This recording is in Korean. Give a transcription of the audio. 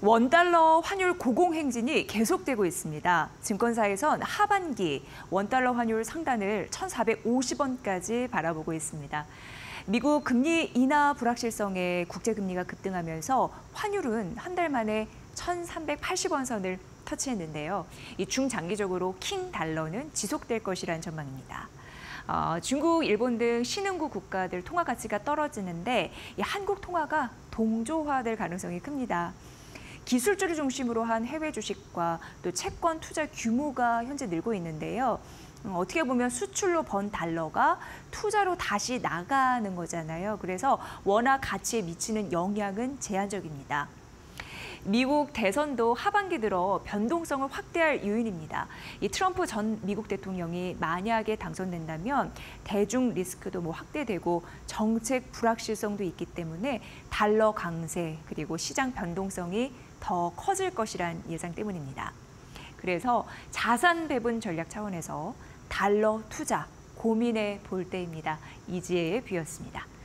원달러 환율 고공행진이 계속되고 있습니다. 증권사에선 하반기 원달러 환율 상단을 1,450원까지 바라보고 있습니다. 미국 금리 인하 불확실성에 국제금리가 급등하면서 환율은 한 달 만에 1,380원 선을 터치했는데요. 이 중장기적으로 킹 달러는 지속될 것이라는 전망입니다. 중국, 일본 등 신흥국 국가들 통화 가치가 떨어지는데 이 한국 통화가 동조화될 가능성이 큽니다. 기술주를 중심으로 한 해외 주식과 또 채권 투자 규모가 현재 늘고 있는데요. 어떻게 보면 수출로 번 달러가 투자로 다시 나가는 거잖아요. 그래서 원화 가치에 미치는 영향은 제한적입니다. 미국 대선도 하반기 들어 변동성을 확대할 요인입니다. 이 트럼프 전 미국 대통령이 만약에 당선된다면 대중 리스크도 확대되고 정책 불확실성도 있기 때문에 달러 강세 그리고 시장 변동성이 더 커질 것이란 예상 때문입니다. 그래서 자산 배분 전략 차원에서 달러 투자 고민해 볼 때입니다. 이지혜의 뷰였습니다.